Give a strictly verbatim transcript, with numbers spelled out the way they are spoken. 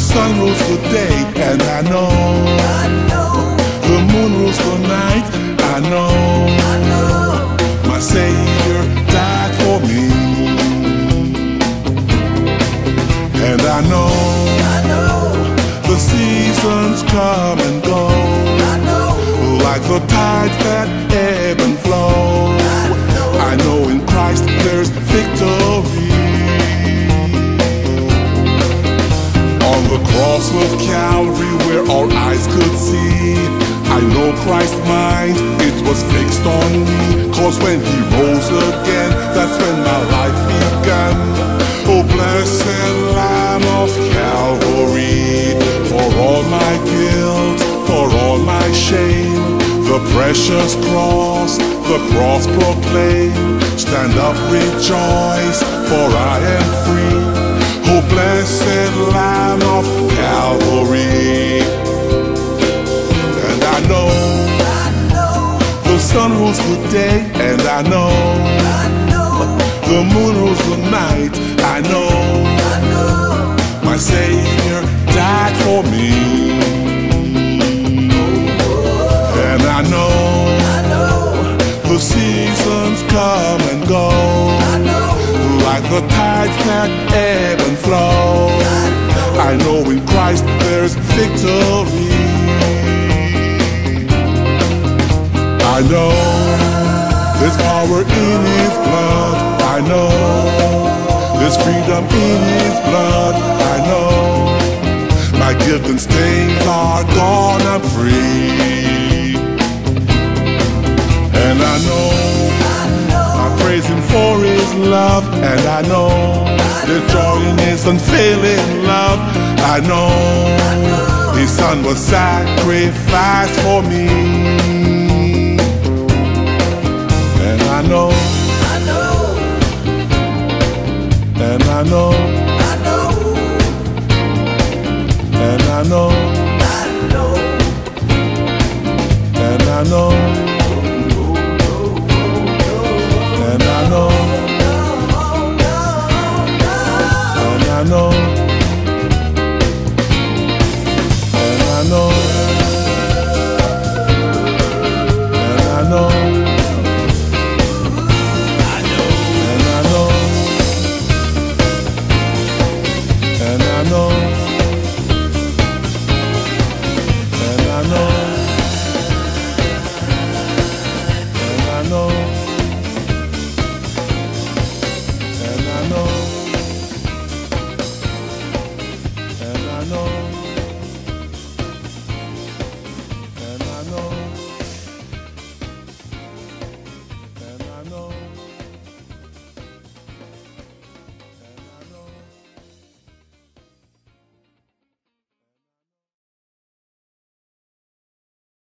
sun rules the day, and I know, I know. The moon rules the night, I know, I know. My Savior died for me, and I know, I know. The seasons come and go, I know. Like the tides that ebb and flow, I know, I know in Christ there's victory. The cross of Calvary, where our eyes could see, I know Christ's mind, it was fixed on me. Cause when He rose again, that's when my life began. Oh, blessed Lamb of Calvary, for all my guilt, for all my shame, the precious cross, the cross proclaim, stand up, rejoice, for I am free. Oh, blessed Lamb of Calvary. And I know, I know. The sun rules the day, and I know, I know. The moon rules the night, I know, I know. My Savior died for me, and I know, I know. The seasons come and go, I know. Like the tides that ebb and flow, I know in Christ there's victory. I know there's power in His blood, I know there's freedom in His blood, I know my guilt and stains are gone, I'm free. And I know praise Him for His love, and I know, I know. There's joy in His unfailing love, I know, I know. His Son was sacrificed for me, and I know.